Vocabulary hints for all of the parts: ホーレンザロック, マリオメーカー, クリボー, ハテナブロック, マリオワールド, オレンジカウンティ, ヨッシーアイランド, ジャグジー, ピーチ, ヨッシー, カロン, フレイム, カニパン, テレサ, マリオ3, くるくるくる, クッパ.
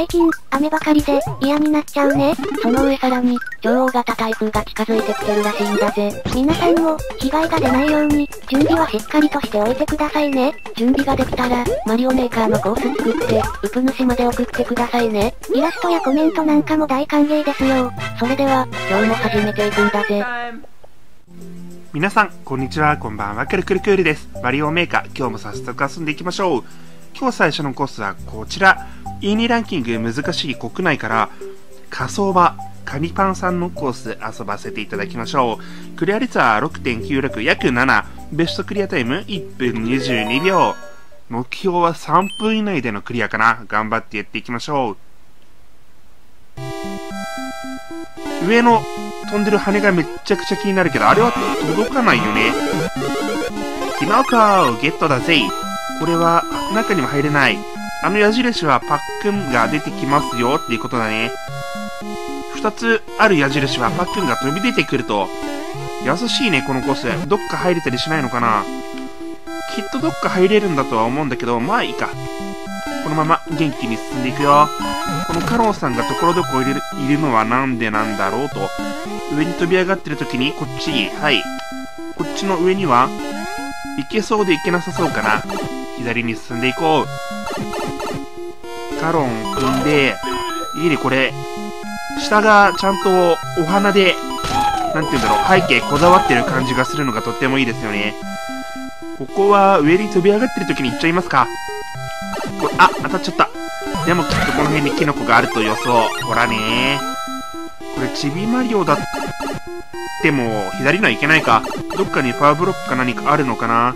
最近、雨ばかりで、嫌になっちゃうね。その上さらに、超大型台風が近づいてきてるらしいんだぜ。皆さんも、被害が出ないように、準備はしっかりとしておいてくださいね。準備ができたら、マリオメーカーのコース作って、ウプ主まで送ってくださいね。イラストやコメントなんかも大歓迎ですよ。それでは、今日も始めていくんだぜ。皆さん、こんにちは、こんばんは、くるくるくるです。マリオメーカー、今日も早速遊んでいきましょう。今日最初のコースはこちら。E2 ランキング難しい国内から火葬場カニパンさんのコース遊ばせていただきましょう。クリア率は 6.96 約7。ベストクリアタイム1分22秒。目標は3分以内でのクリアかな。頑張ってやっていきましょう。上の飛んでる羽がめっちゃくちゃ気になるけど、あれは届かないよね。キノコゲットだぜ。これは中にも入れない。あの矢印はパックンが出てきますよっていうことだね。2つある矢印はパックンが飛び出てくると。優しいね、このコース。どっか入れたりしないのかな。きっとどっか入れるんだとは思うんだけど、まあいいか。このまま元気に進んでいくよ。このカロンさんがところどころいるのはなんでなんだろうと。上に飛び上がってる時にこっち、はい。こっちの上には、行けそうで行けなさそうかな。左に進んでいこう。カロン組んで、いいね、これ。下がちゃんとお花で、なんて言うんだろう、背景こだわってる感じがするのがとってもいいですよね。ここは上に飛び上がってる時に行っちゃいますか。これ、あ、当たっちゃった。でもきっとこの辺にキノコがあると予想。ほらね。これ、チビマリオだっても、左にはいけないか。どっかにパワーブロックか何かあるのかな。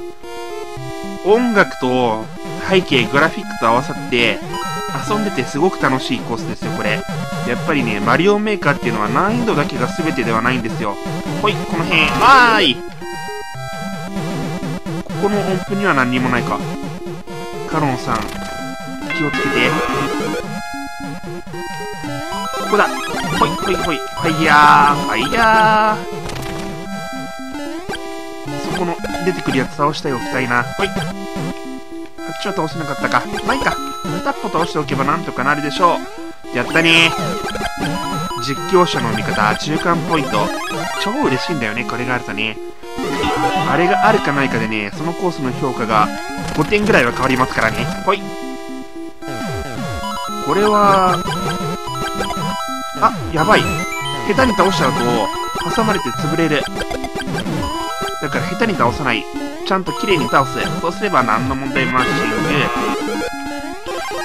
音楽と背景、グラフィックと合わさって遊んでてすごく楽しいコースですよ、これ。やっぱりね、マリオメーカーっていうのは難易度だけが全てではないんですよ。ほい、この辺、わーい。ここの音符には何にもないか。カロンさん、気をつけて。ここだ。ほいほいほい。ファイヤー、ファイヤー。この出てくるやつ倒しておきたいな。ほい。あっちは倒せなかったか。まあいいか。片っぽ倒しておけばなんとかなるでしょう。やったね。実況者の味方、中間ポイント。超嬉しいんだよね、これがあるとね。あれがあるかないかでね、そのコースの評価が5点ぐらいは変わりますからね。ほい。これは、あ、やばい。下手に倒しちゃうと、挟まれて潰れる。だから下手に倒さない。ちゃんと綺麗に倒す。そうすれば何の問題もなし。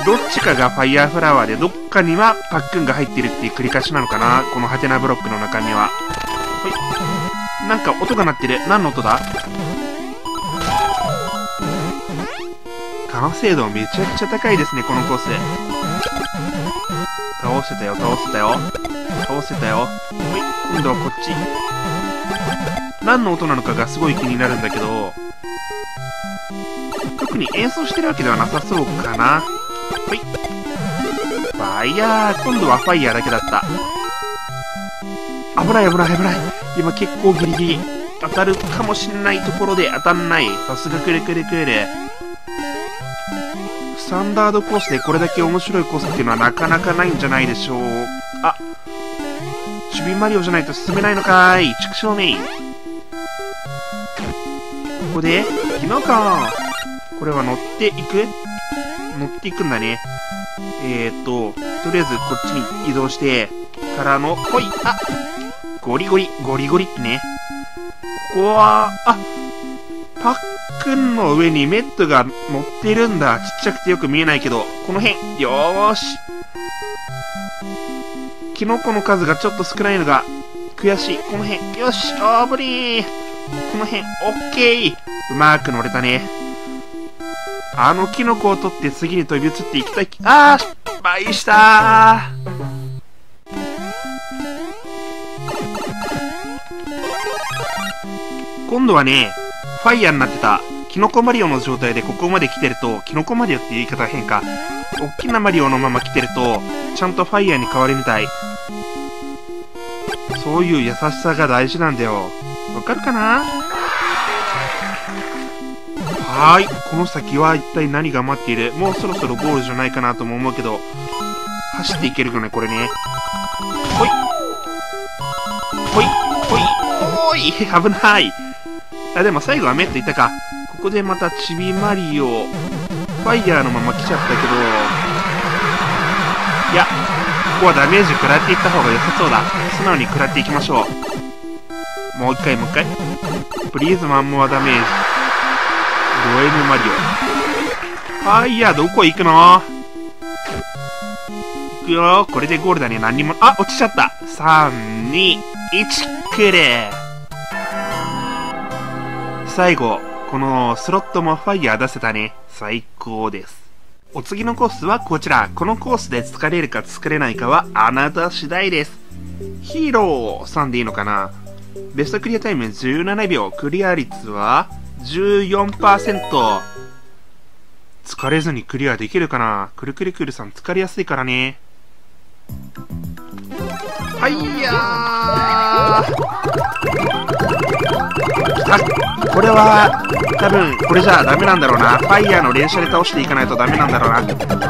どっちかがファイヤーフラワーで、どっかにはパックンが入ってるっていう繰り返しなのかな。このハテナブロックの中身は。はい。なんか音が鳴ってる。何の音だ？完成度めちゃくちゃ高いですね、このコース。倒せたよ、倒せたよ。倒せたよ。はい。今度はこっち。何の音なのかがすごい気になるんだけど、特に演奏してるわけではなさそうかな。ほい。ファイヤー。今度はファイヤーだけだった。危ない危ない危ない。今結構ギリギリ当たるかもしんないところで当たんない。さすがくるくるくる。スタンダードコースでこれだけ面白いコースっていうのはなかなかないんじゃないでしょう。あ、チビマリオじゃないと進めないのかーい。畜生めい。ここで、キノコ。これは乗っていく？乗っていくんだね。とりあえずこっちに移動して、からの、ほい、あ、ゴリゴリ、ゴリゴリってね。ここは、あ、パックンの上にメットが乗ってるんだ。ちっちゃくてよく見えないけど、この辺、よーし。キノコの数がちょっと少ないのが、悔しい。この辺、よし、あぶりー。この辺、オッケー。うまーく乗れたね。あのキノコを取って次に飛び移っていきたい。あー、失敗したー。今度はね、ファイヤーになってたキノコマリオの状態でここまで来てると、キノコマリオっていう言い方変か。大きなマリオのまま来てると、ちゃんとファイヤーに変わるみたい。そういう優しさが大事なんだよ。わかるかな？はーい。この先は一体何が待っている？もうそろそろゴールじゃないかなとも思うけど、刺していけるよね、これね。ほい。ほい。ほい。おーい。危ない。あ、でも最後はメッといったか。ここでまたチビマリオ、ファイヤーのまま来ちゃったけど、いや、ここはダメージ食らっていった方が良さそうだ。素直に食らっていきましょう。もう一回、もう一回。プリーズマンモアダメージ。ド M マリオ。ファイヤーどこ行くの？行くよ。これでゴールだね。何にも、あ、落ちちゃった。3、2、1、くれ。最後。このスロットもファイヤー出せたね。最高です。お次のコースはこちら。このコースで疲れるか疲れないかはあなた次第です。ヒーローさんでいいのかな？ベストクリアタイム17秒。クリア率は 14%。疲れずにクリアできるかな？くるくるくるさん疲れやすいからね。はいやー。これは多分これじゃダメなんだろうな。ファイヤーの連射で倒していかないとダメなんだろうな。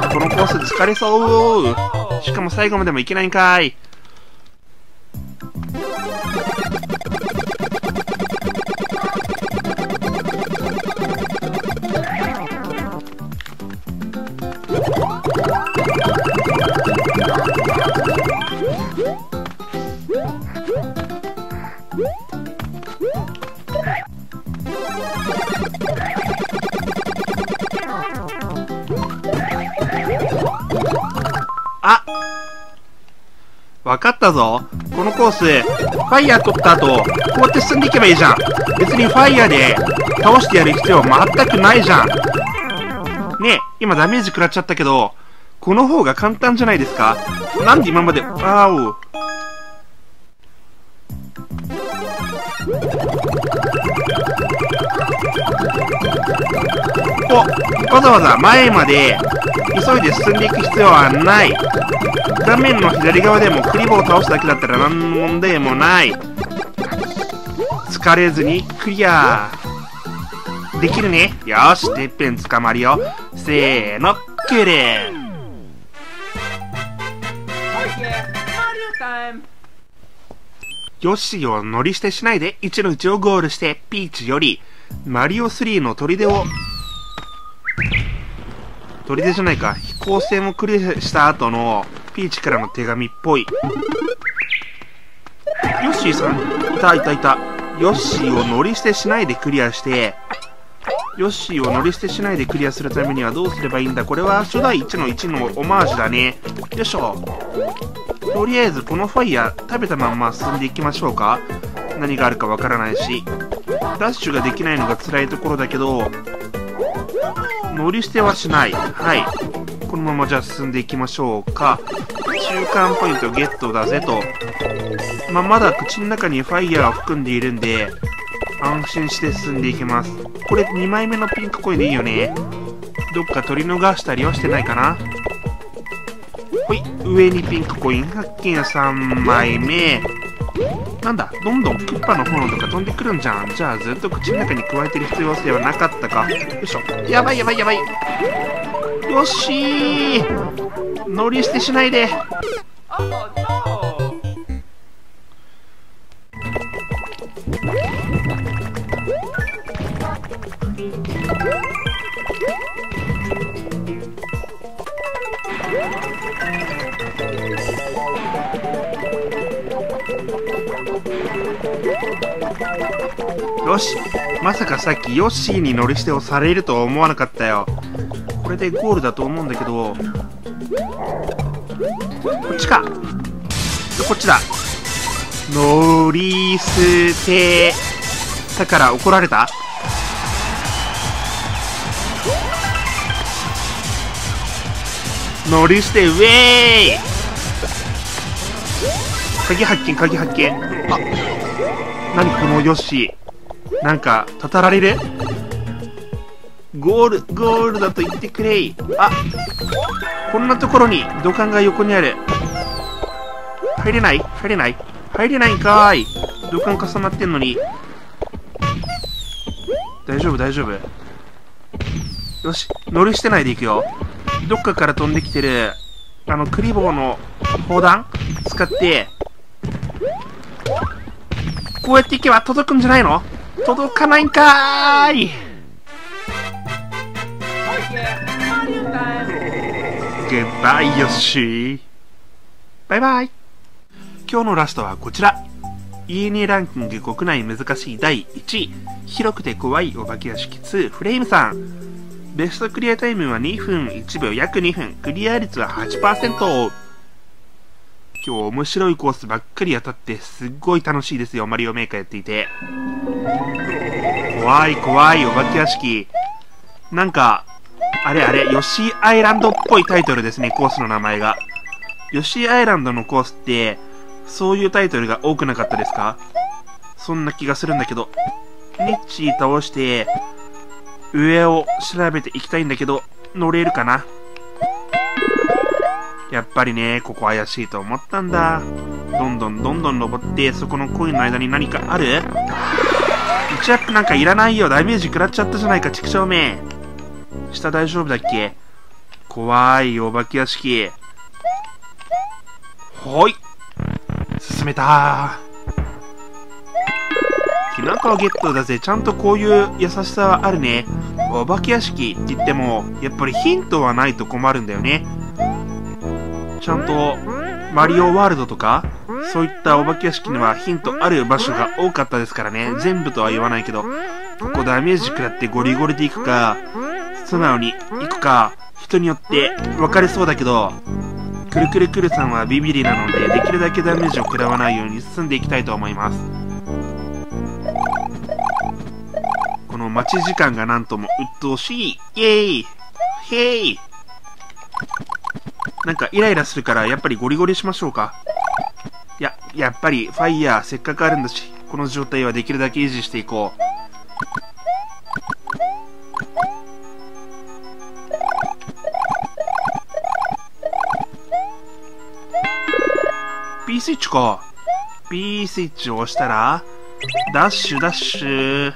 このコース疲れそう。しかも最後までもいけないんかーい。あ、わかったぞ。このコース、ファイヤー取った後、こうやって進んでいけばいいじゃん。別にファイヤーで倒してやる必要全くないじゃん。ねえ、今ダメージ食らっちゃったけど、この方が簡単じゃないですか？なんで今まで、あお。お、わざわざ前まで、急いで進んでいく必要はない。画面の左側でもクリボーを倒すだけだったら何の問題もない。疲れずにクリアー。できるね。よーし、てっぺん捕まるよ。せーの、クレー。ヨッシーを乗り捨てしないで1-1をゴールして、ピーチより、マリオ3の砦を、砦じゃないか、飛行船をクリアした後のピーチからの手紙っぽい。ヨッシーさん、いたいたいた。ヨッシーを乗り捨てしないでクリアして、ヨッシーを乗り捨てしないでクリアするためにはどうすればいいんだ。これは初代1-1のオマージュだね。よいしょ。とりあえずこのファイヤー食べたまんま進んでいきましょうか。何があるかわからないし、ダッシュができないのが辛いところだけど、乗り捨てはしない。はい。このままじゃあ進んでいきましょうか。中間ポイントゲットだぜと。まだ口の中にファイヤーを含んでいるんで、安心して進んでいきます。これ2枚目のピンクコインでいいよね。どっか取り逃したりはしてないかな。ほい、上にピンクコイン発見。3枚目。なんだ、どんどんクッパの炎とか飛んでくるんじゃん。じゃあずっと口の中に加えてる必要性はなかったか。よいしょ。やばいやばいやばい。よしー。乗り捨てしないで。よし、まさかさっきヨッシーに乗り捨てをされるとは思わなかったよ。これでゴールだと思うんだけど、こっちか。こっちだ。乗り捨てだから怒られた。乗り捨てウェイ。鍵発見、鍵発見。あ、何このヨッシー、なんかたたられる。ゴールゴールだと言ってくれい。あ、こんなところに土管が横にある。入れない、入れない、入れないんかーい。土管重なってんのに。大丈夫大丈夫。よし、乗り捨てないでいくよ。どっかから飛んできてるクリボーの砲弾使って、こうやっていけば届くんじゃないの？届かないんかーい！グッバイ、ヨッシー。バイバイ。今日のラストはこちら。E2 ランキング国内難しい第1位。広くて怖いお化け屋敷2フレイムさん。ベストクリアタイムは2分1秒約2分。クリア率は 8%。今日面白いコースばっかり当たってすっごい楽しいですよ。マリオメーカーやっていて。怖い怖いお化け屋敷。なんか、あれ、ヨッシーアイランドっぽいタイトルですね、コースの名前が。ヨッシーアイランドのコースって、そういうタイトルが多くなかったですか？そんな気がするんだけど。ミッチー倒して、上を調べていきたいんだけど、乗れるかな？やっぱりね、ここ怪しいと思ったんだ。どんどん登って、そこのコインの間に何かある？1アップなんかいらないよ。ダメージ食らっちゃったじゃないか、チクショーめ。下大丈夫だっけ？怖いお化け屋敷。ほい。進めたー。キノコゲットだぜ。ちゃんとこういう優しさはあるね。お化け屋敷って言っても、やっぱりヒントはないと困るんだよね。ちゃんと、マリオワールドとか、そういったお化け屋敷にはヒントある場所が多かったですからね。全部とは言わないけど、ここダメージ食らってゴリゴリで行くか、素直に行くか、人によって分かれそうだけど、くるくるくるさんはビビリなので、できるだけダメージを食らわないように進んでいきたいと思います。待ち時間がなんとも鬱陶しい。イエーイヘイ。なんかイライラするからやっぱりゴリゴリしましょうか。やっぱりファイヤーせっかくあるんだし、この状態はできるだけ維持していこう。B スイッチか。 B スイッチを押したらダッシュダッシュ。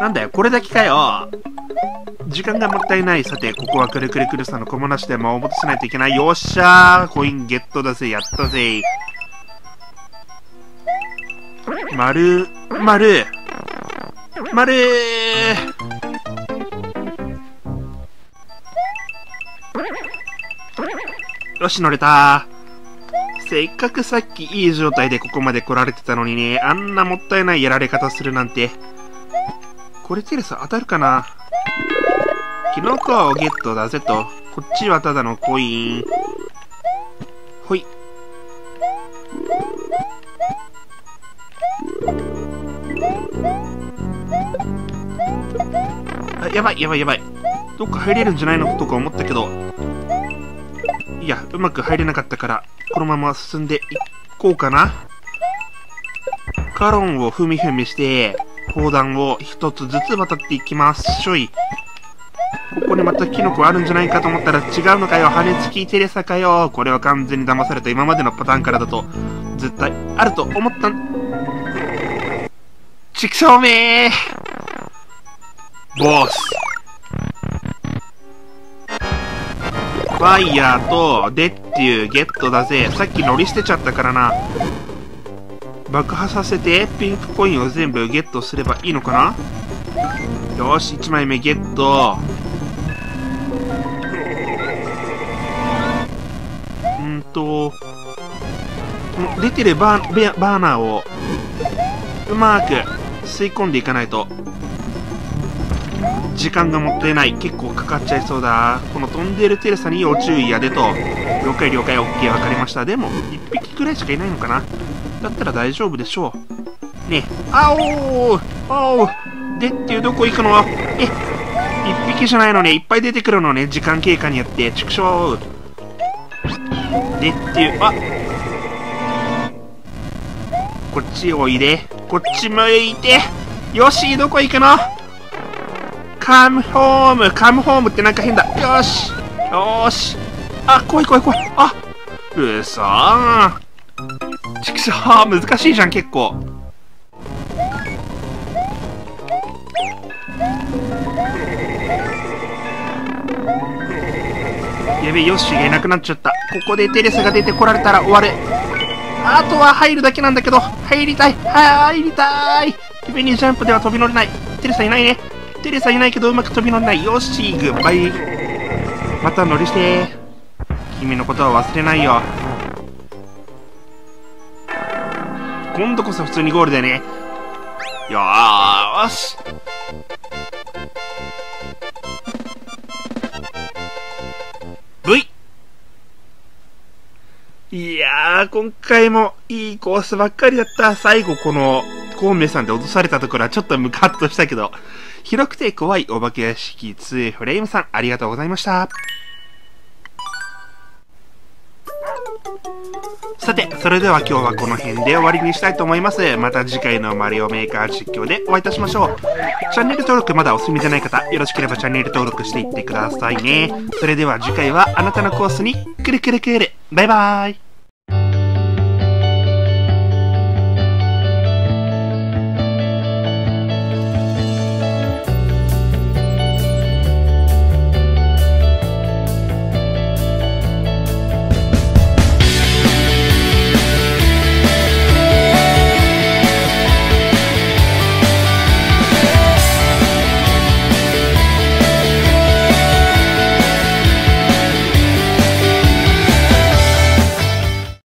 なんだよ、これだけかよ。時間がもったいない。さて、ここはくるくるくるさんの小物で間を戻さないといけない。よっしゃー、コインゲットだぜ、やったぜ。まるよし、乗れたー。せっかくさっきいい状態でここまで来られてたのにね、あんなもったいないやられ方するなんて。これテレサ当たるかな？キノコをゲットだぜと。こっちはただのコイン。ほい。あ、やばい。どっか入れるんじゃないのとか思ったけど。いや、うまく入れなかったから、このまま進んでいこうかな。カロンをふみふみして、砲弾を一つずつ渡っていきます。しょい。ここにまたキノコあるんじゃないかと思ったら違うのかよ。羽根付きテレサかよ。これは完全に騙された。今までのパターンからだと絶対あると思ったん。ちくしょうめーボス。ファイヤーとデッテューゲットだぜ。さっき乗り捨てちゃったからな。爆破させてピンクコインを全部ゲットすればいいのかな。よし、1枚目ゲット。この出てるバーナーをうまく吸い込んでいかないと時間がもったいない。結構かかっちゃいそうだ。この飛んでるテレサに要注意やでと。了解。 OK、 分かりました。でも1匹くらいしかいないのかな。だったら大丈夫でしょうね。あおーでっていうどこ行くの。1匹じゃないのね。いっぱい出てくるのね、時間経過によって。ちくしょうでっていう。あ、こっちおいで、こっち向いて。よし、どこ行くの。カムホームってなんか変だ。よし。あ、怖い。あ、うそー。ちくしょう、難しいじゃん結構。やべえ、ヨッシーがいなくなっちゃった。ここでテレスが出てこられたら終わる。あとは入るだけなんだけど、入りたい、入りたい。リベニージャンプでは飛び乗れない。テレサいないね。テレサいないけどうまく飛び乗れない。ヨッシー、グッバイ。また乗りして、君のことは忘れないよ。今度こそ普通にゴールだよね。よーし、いやー、今回もいいコースばっかりだった。最後この、孔明さんで落とされたところはちょっとムカッとしたけど、広くて怖いお化け屋敷2フレームさん、ありがとうございました。さて、それでは今日はこの辺で終わりにしたいと思います。また次回のマリオメーカー実況でお会いいたしましょう。チャンネル登録まだお済みじゃない方、よろしければチャンネル登録していってくださいね。それでは次回はあなたのコースにくるくるくる。バイバーイ。